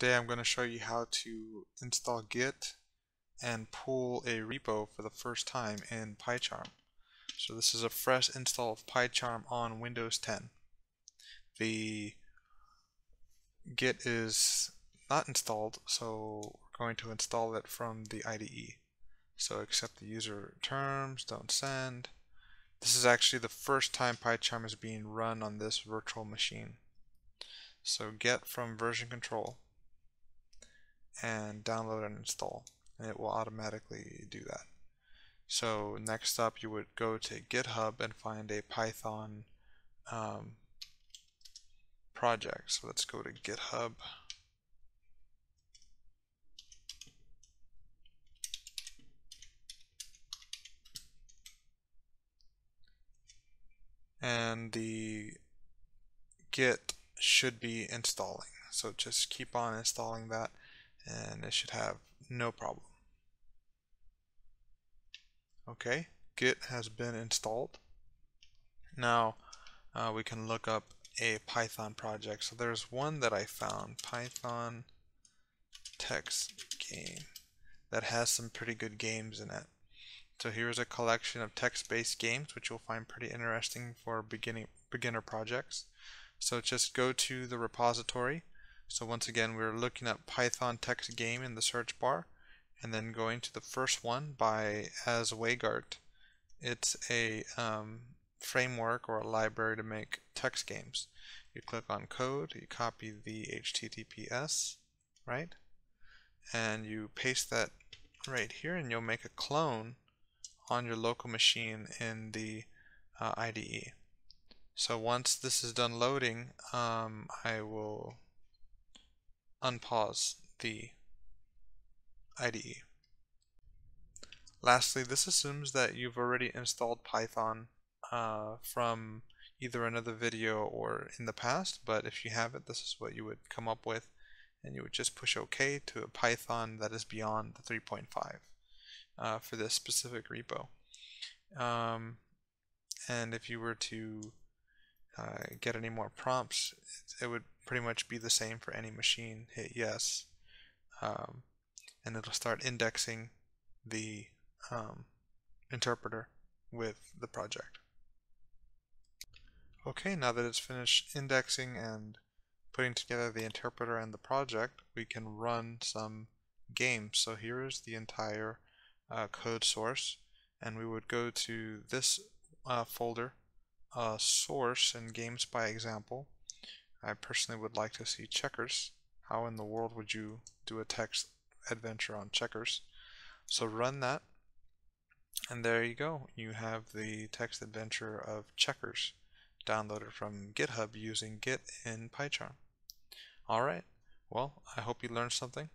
Today I'm going to show you how to install Git and pull a repo for the first time in PyCharm. So this is a fresh install of PyCharm on Windows 10. The Git is not installed, so we're going to install it from the IDE. So accept the user terms, don't send. This is actually the first time PyCharm is being run on this virtual machine. So get from version control and download and install, and it will automatically do that. So next up you would go to GitHub and find a Python project. So let's go to GitHub. And the Git should be installing, so just keep on installing that and it should have no problem. Okay, Git has been installed. Now we can look up a Python project. So there's one that I found, Python text game, that has some pretty good games in it. So here's a collection of text-based games which you'll find pretty interesting for beginner projects. So just go to the repository. So once again, we're looking at Python text game in the search bar and then going to the first one by JesseGuerrero. It's a framework or a library to make text games. You click on code, you copy the HTTPS, right? And you paste that right here and you'll make a clone on your local machine in the IDE. So once this is done loading, I will unpause the IDE. Lastly, this assumes that you've already installed Python from either another video or in the past, but if you haven't, this is what you would come up with, and you would just push OK to a Python that is beyond the 3.5 for this specific repo. And if you were to get any more prompts, it would pretty much be the same for any machine. Hit yes, and it'll start indexing the interpreter with the project. Okay, now that it's finished indexing and putting together the interpreter and the project, we can run some games. So here is the entire code source, and we would go to this folder, source, and games by example. I personally would like to see checkers. How in the world would you do a text adventure on checkers? So run that, and there you go. You have the text adventure of checkers downloaded from GitHub using Git in PyCharm. Alright, well, I hope you learned something.